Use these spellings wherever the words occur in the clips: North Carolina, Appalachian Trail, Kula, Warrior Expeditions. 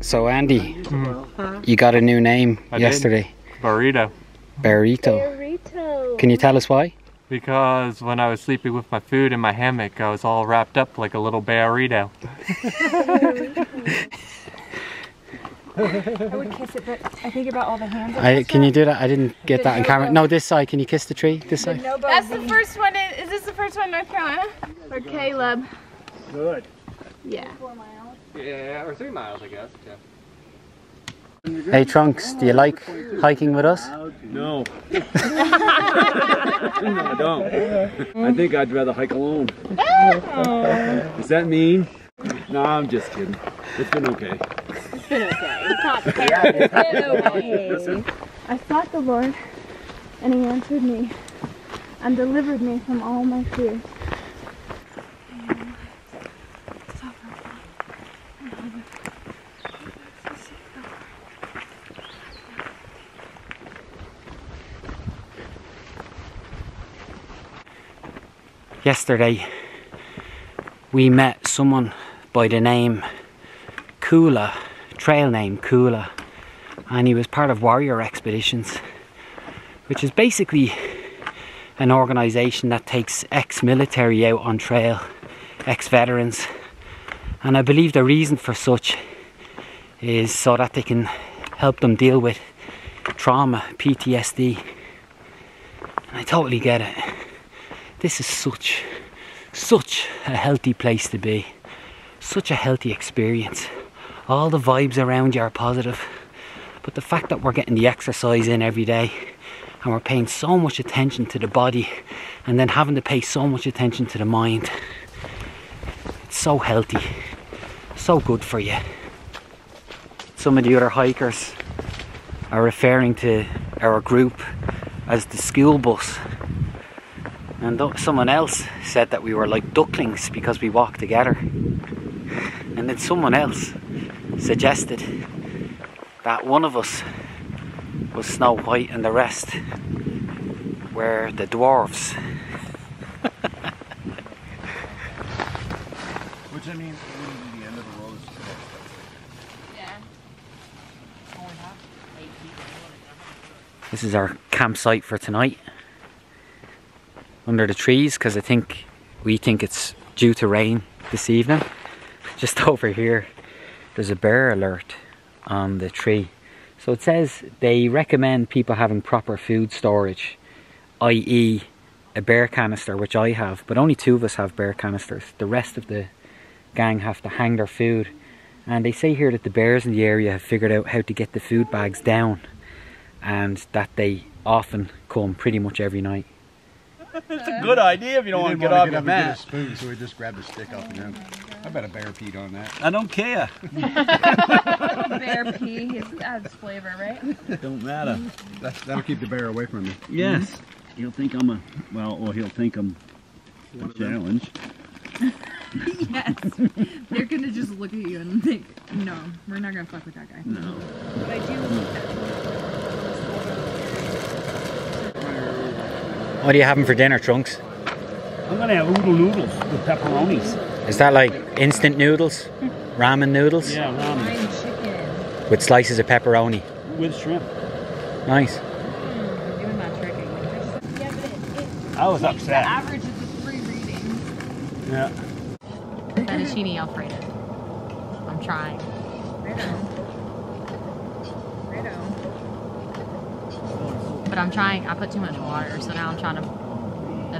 So Andy, you got a new name yesterday. Burrito. Burrito. Can you tell us why? Because when I was sleeping with my food in my hammock, I was all wrapped up like a little burrito. I would kiss it, but I think about all the handles. Can you do that? I didn't get that on camera. No, this side. Can you kiss the tree? This side. That's the first one. Is this the first one in North Carolina? Or Caleb? Good. Yeah. 4 miles. Yeah, or 3 miles, I guess. Yeah. Hey Trunks, do you like hiking with us? No. No, I don't. I think I'd rather hike alone. Does that mean? No, I'm just kidding. It's been okay. It's been okay. It's not bad. It's been okay. I sought the Lord, and He answered me, and delivered me from all my fears. Yesterday we met someone by the name Kula, trail name Kula, and he was part of Warrior Expeditions, which is basically an organisation that takes ex-military out on trail, ex-veterans, and I believe the reason for such is so that they can help them deal with trauma, PTSD, and I totally get it. This is such a healthy place to be, such a healthy experience. All the vibes around you are positive, but the fact that we're getting the exercise in every day and we're paying so much attention to the body and then having to pay so much attention to the mind, it's so healthy, so good for you. Some of the other hikers are referring to our group as the school bus. And someone else said that we were like ducklings because we walked together. And then someone else suggested that one of us was Snow White and the rest were the dwarves. Which I mean, the end of the road is the next. Yeah. This is our campsite for tonight. Under the trees, because I think it's due to rain this evening. Just over here there's a bear alert on the tree, so it says they recommend people having proper food storage, i.e. a bear canister, which I have, but only 2 of us have bear canisters. The rest of the gang have to hang their food, and they say here that the bears in the area have figured out how to get the food bags down, and that they often come pretty much every night. It's a good idea if you don't want to get off your mat. A spoon, so we just grabbed a stick off and down. I bet a bear peed on that. I don't care. Bear pee adds flavor, right? It don't matter. That'll keep the bear away from me. Yes. Mm-hmm. He'll think I'm a, or he'll think I'm a challenge. Yes. They're going to just look at you and think, no, we're not going to fuck with that guy. No. But I do. What are you having for dinner, Trunks? I'm gonna have oodle noodles with pepperonis. Is that like instant noodles? Ramen noodles? Yeah, ramen. With slices of pepperoni? With shrimp. Nice. I'm doing that tricking. Yeah, but I was upset. The average of the 3 readings. Yeah. Fettuccine Alfredo. I'm trying. But I'm trying, I put too much water, so now I'm trying to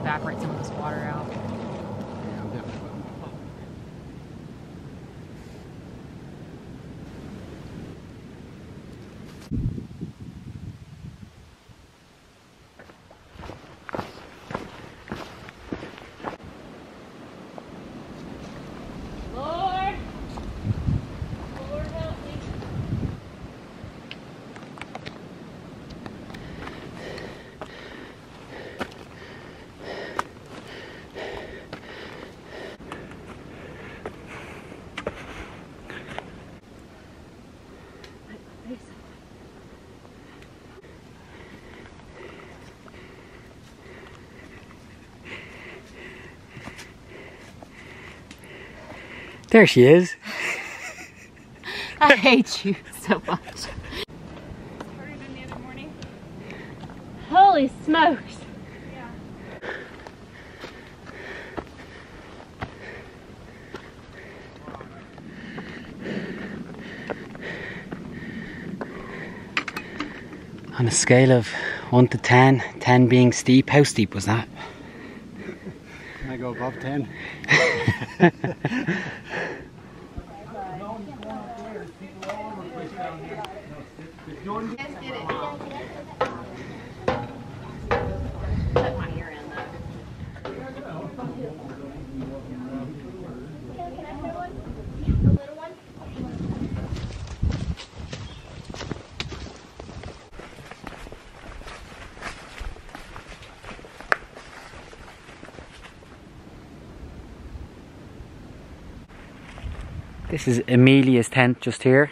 evaporate some of this water out. There she is. I hate you so much. The other morning. Holy smokes. Yeah. On a scale of 1 to 10, 10 being steep, how steep was that? Can I go above 10? This is Amelia's tent just here.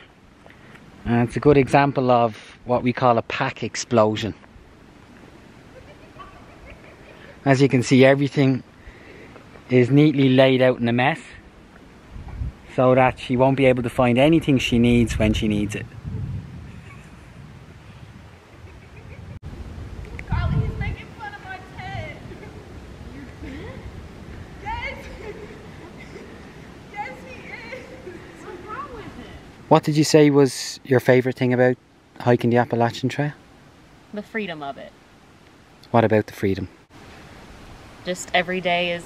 And it's a good example of what we call a pack explosion. As you can see, everything is neatly laid out in a mess so that she won't be able to find anything she needs when she needs it. What did you say was your favourite thing about hiking the Appalachian Trail? The freedom of it. What about the freedom? Just every day is,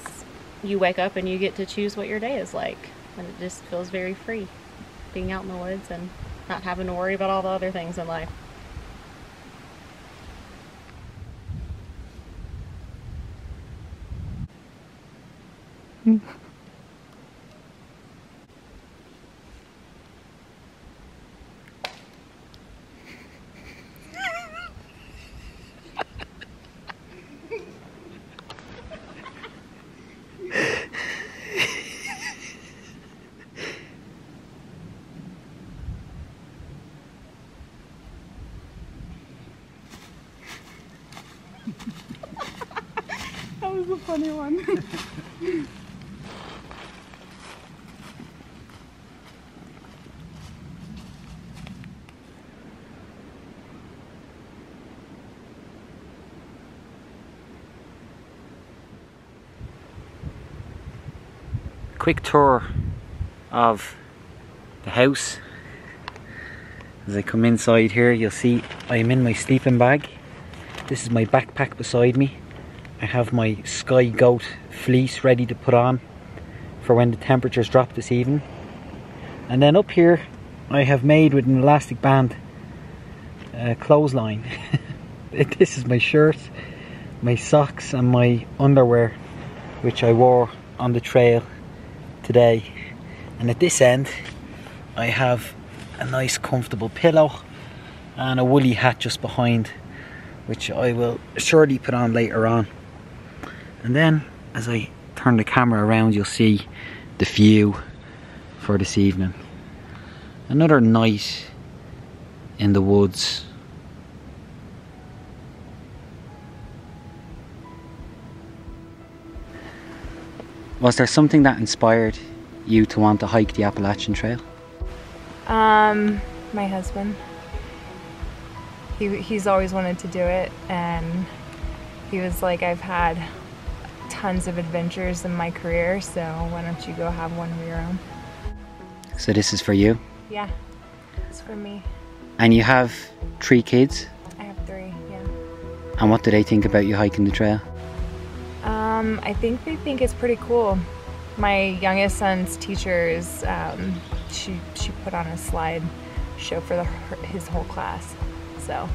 you wake up and you get to choose what your day is like. And it just feels very free, being out in the woods and not having to worry about all the other things in life. That was a funny one. Quick tour of the house. As I come inside here, you'll see I am in my sleeping bag. This is my backpack beside me. I have my Sky Goat fleece ready to put on for when the temperatures drop this evening. And then up here I have made with an elastic band a clothesline. This is my shirt, my socks and my underwear, which I wore on the trail today. And at this end I have a nice comfortable pillow and a woolly hat just behind, which I will surely put on later on. And then as I turn the camera around, you'll see the view for this evening. Another night in the woods. Was there something that inspired you to want to hike the Appalachian Trail? My husband. He's always wanted to do it, and he was like, I've had tons of adventures in my career, so why don't you go have one of your own? So this is for you? Yeah, it's for me. And you have 3 kids? I have 3, yeah. And what do they think about you hiking the trail? I think they think it's pretty cool. My youngest son's teacher is, she put on a slide show for his whole class. So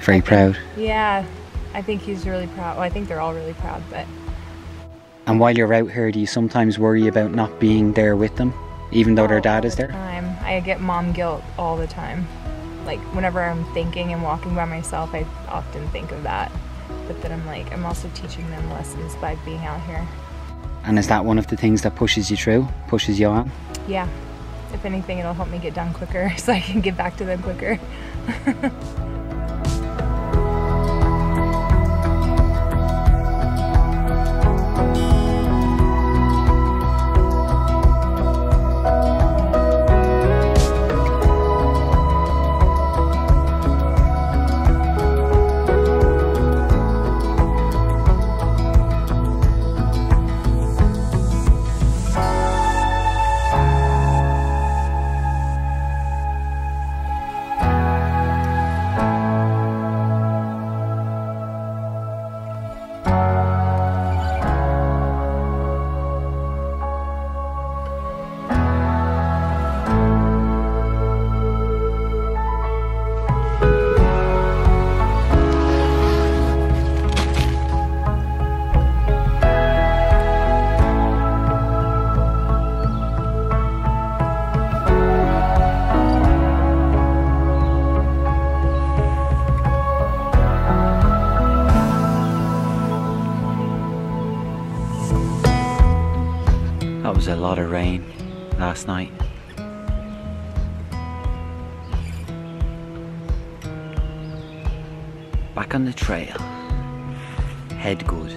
very proud. Yeah, I think he's really proud. Well, I think they're all really proud. But and while you're out here, do you sometimes worry about not being there with them, even though their dad is there? I get mom guilt all the time. Like whenever I'm thinking and walking by myself, I often think of that. But then I'm like, I'm also teaching them lessons by being out here. And is that one of the things that pushes you through, pushes you on? Yeah. If anything, it'll help me get done quicker, so I can get back to them quicker. lot of rain last night. Back on the trail. Head good,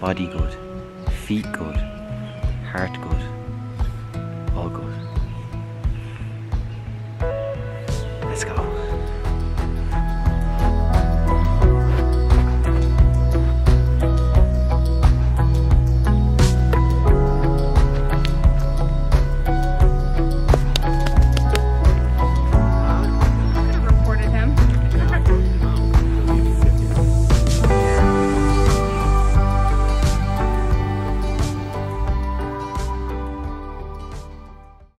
body good, feet good, heart good, all good. Let's go.